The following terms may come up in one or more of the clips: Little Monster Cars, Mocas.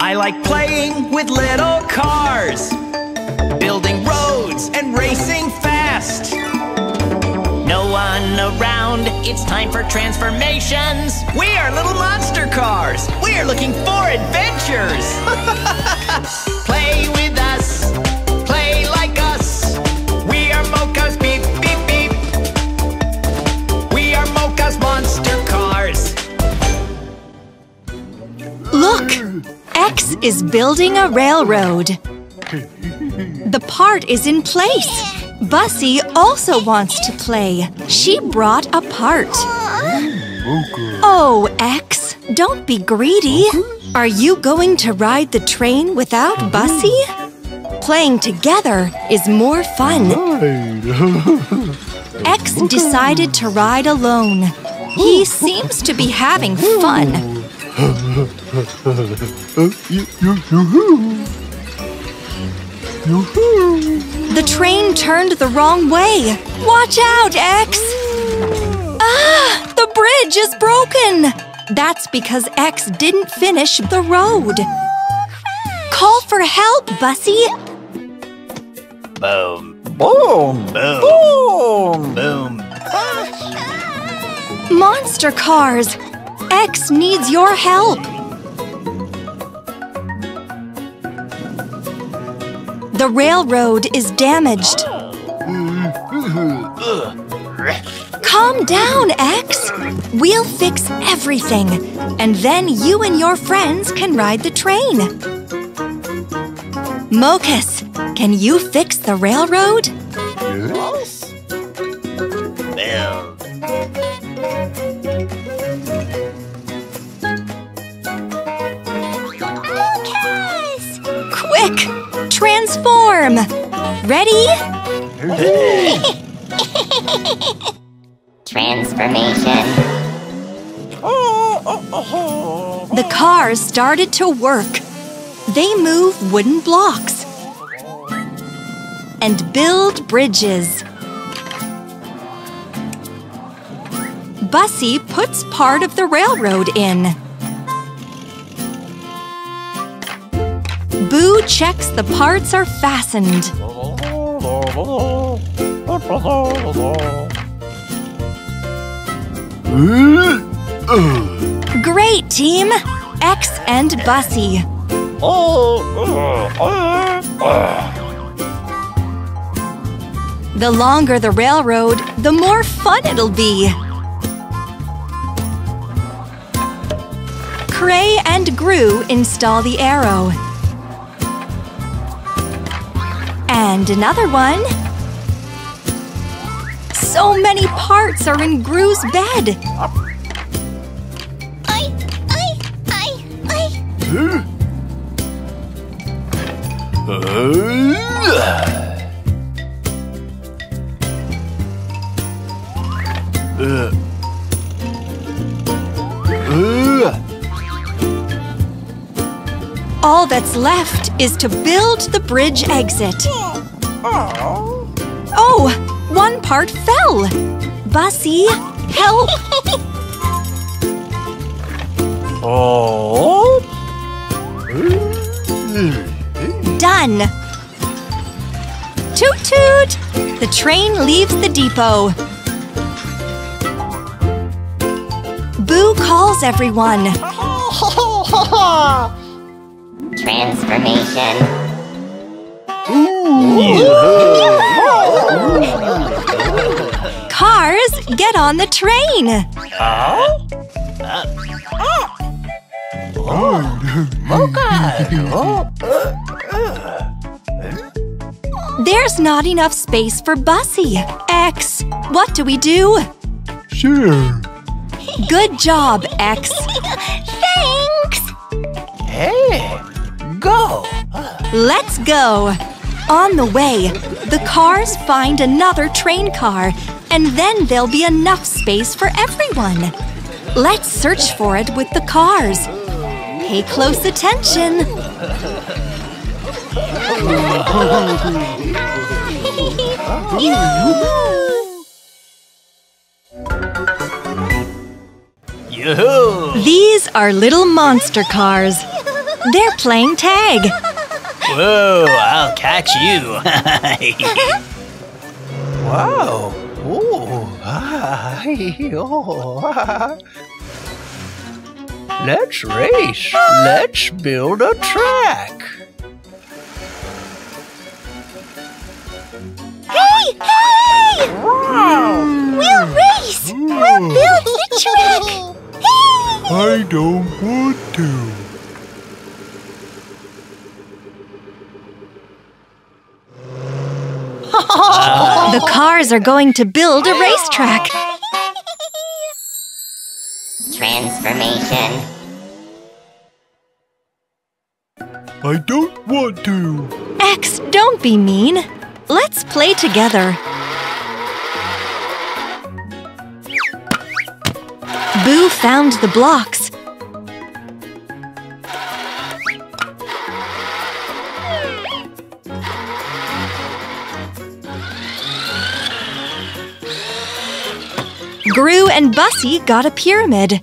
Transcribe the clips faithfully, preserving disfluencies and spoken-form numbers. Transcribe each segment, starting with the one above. I like playing with little cars, building roads and racing fast. No one around, it's time for transformations. We are little monster cars. We are looking for adventures. Play with us, play like us. We are Mocas, beep, beep, beep. We are Mocas monster cars. Look, X is building a railroad. The part is in place. Bussy also wants to play. She brought a part. Oh, X, don't be greedy. Are you going to ride the train without Bussy? Playing together is more fun. X decided to ride alone. He seems to be having fun. The train turned the wrong way. Watch out, X! Ah! The bridge is broken! That's because X didn't finish the road. Call for help, Bussy! Boom. Boom. Boom. Boom. Boom. Monster cars! X needs your help! The railroad is damaged. Calm down, X. We'll fix everything, and then you and your friends can ride the train. Mocas, can you fix the railroad? Yes. Mocas! Quick! Transform! Ready? Transformation. The cars started to work. They move wooden blocks and build bridges. Bussy puts part of the railroad in. Boo checks the parts are fastened. Great, team! X and Bussy. The longer the railroad, the more fun it'll be. Cray and Gru install the arrow. And another one. So many parts are in Gru's bed. I, I, I, I. All that's left is to build the bridge exit. Oh, one part fell. Bussy, help! Oh. Done. Toot toot! The train leaves the depot. Boo calls everyone. Transformation. Cars, get on the train. Huh? Uh, oh. Oh. There's not enough space for Bussy. X, what do we do? Sure. Good job, X. Thanks. Hey. Go! Let's go! On the way, the cars find another train car, and then there'll be enough space for everyone. Let's search for it with the cars. Pay close attention. These are little monster cars. They're playing tag. Whoa, I'll catch you. Wow. Oh, ah, oh, ah. Let's race. Let's build a track. Hey, hey! Wow. We'll race. Ooh. We'll build the track. I don't want to. The cars are going to build a racetrack. Transformation. I don't want to. X, don't be mean. Let's play together. Boo found the blocks. Gru and Bussy got a pyramid.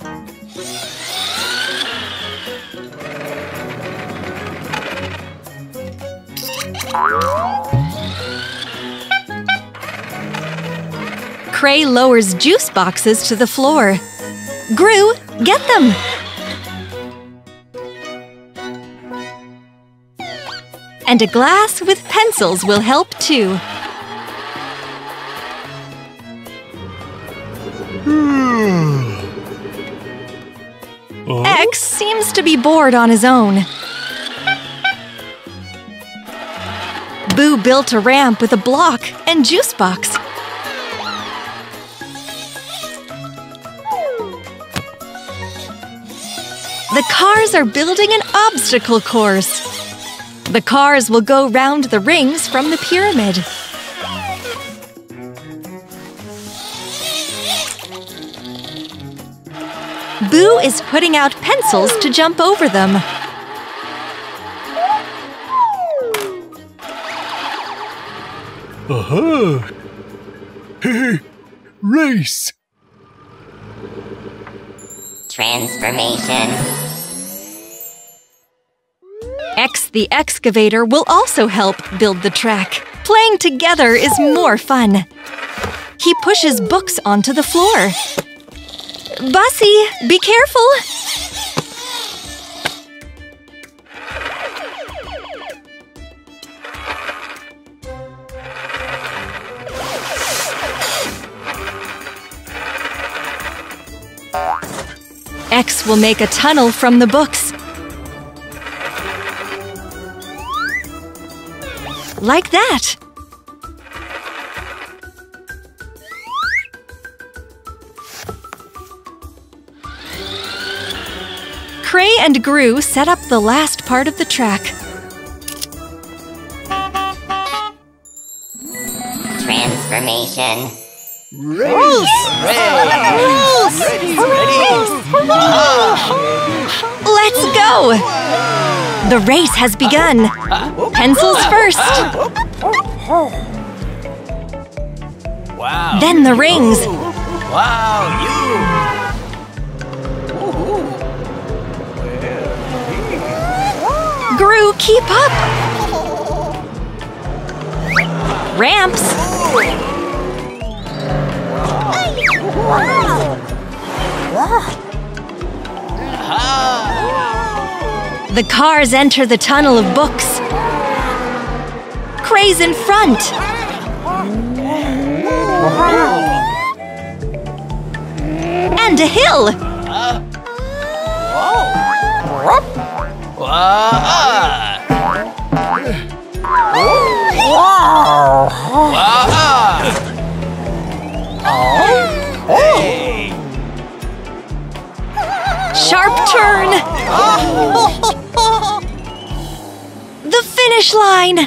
Cray lowers juice boxes to the floor. Gru, get them! And a glass with pencils will help too. X seems to be bored on his own. Boo built a ramp with a block and juice box. The cars are building an obstacle course. The cars will go round the rings from the pyramid. Boo is putting out pencils to jump over them. Uh-huh. Hey, race! Transformation. X the excavator will also help build the track. Playing together is more fun. He pushes books onto the floor. Bussy, be careful! X will make a tunnel from the books. Like that! Cray and Gru set up the last part of the track. Transformation. Race! Race! Race! Let's go! The race has begun. Pencils first. Wow. Then the rings. Wow, you! Gru, keep up! Ramps! The cars enter the tunnel of books. Cray's in front! And a hill! Sharp turn. The finish line.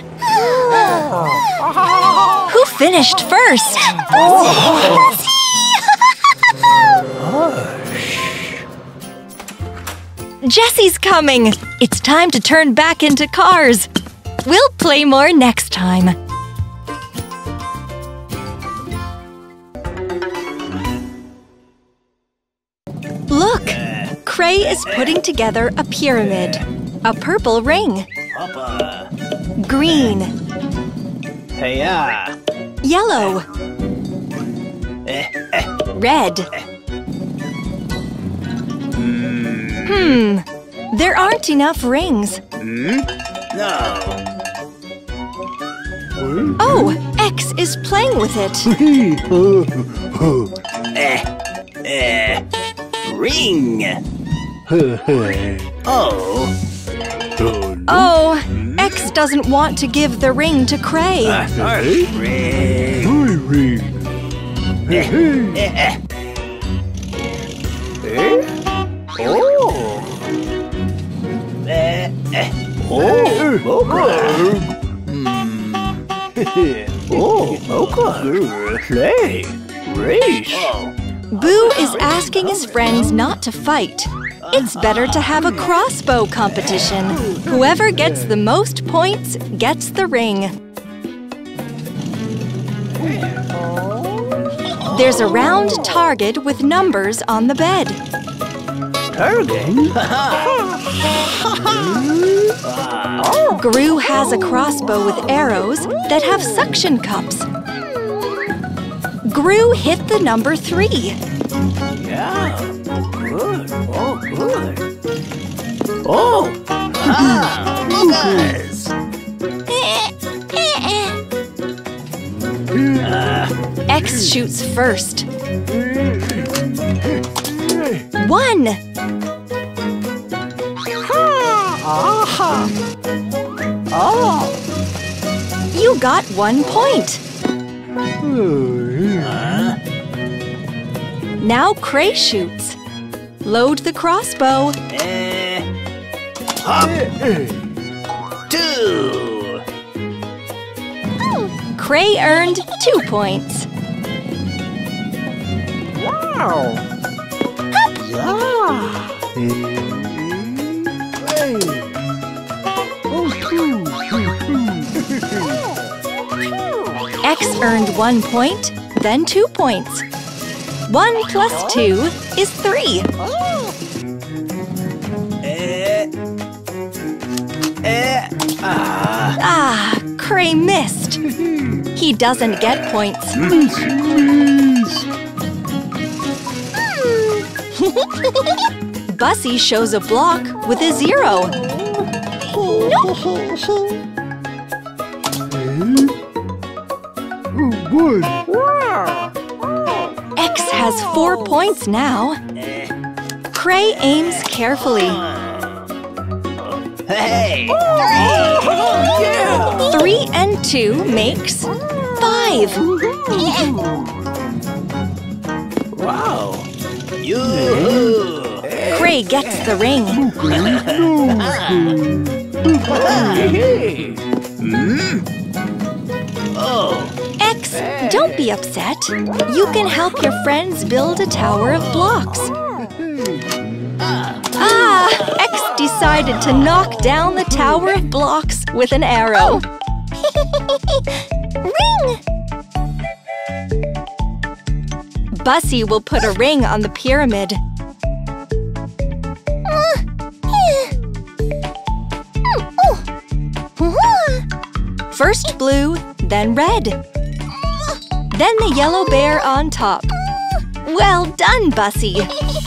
Who finished first? Bussy, Bussy. Jesse's coming! It's time to turn back into cars! We'll play more next time! Look! Cray is putting together a pyramid. A purple ring. Papa. Green. Hey-ya. Yellow. Eh, eh. Red. Eh. Hmm. There aren't enough rings. Hmm? No. Oh, X is playing with it. eh, eh, ring. oh. Oh, X doesn't want to give the ring to Cray. Uh, our ring. My ring. Eh, eh, eh. Oh. Eh, eh. Oh. Oh. oh, Mocas, play, race. Boo is asking his friends not to fight. It's better to have a crossbow competition. Whoever gets the most points gets the ring. There's a round target with numbers on the bed. Gru has a crossbow with arrows that have suction cups. Gru hit the number three. Yeah. Good. Oh, good. Oh. Ah. Mocas. uh. X shoots first. One. Ha. Ah. Oh! You got one point! Uh, now Cray shoots. Load the crossbow. Eh, hop. Two! Oh. Cray earned two points. Wow! Hop. Yeah. Hey. X earned one point, then two points. One plus two is three. Ah, Cray missed. He doesn't get points. Bussy shows a block with a zero. Nope. X has four points now. Cray aims carefully. Hey! Three and two makes five. Wow! Cray gets the ring. Oh! X, don't be upset. You can help your friends build a tower of blocks. Ah, X decided to knock down the tower of blocks with an arrow. Ring! Bussy will put a ring on the pyramid. First blue, then red. Then the yellow bear on top. Well done, Bussy!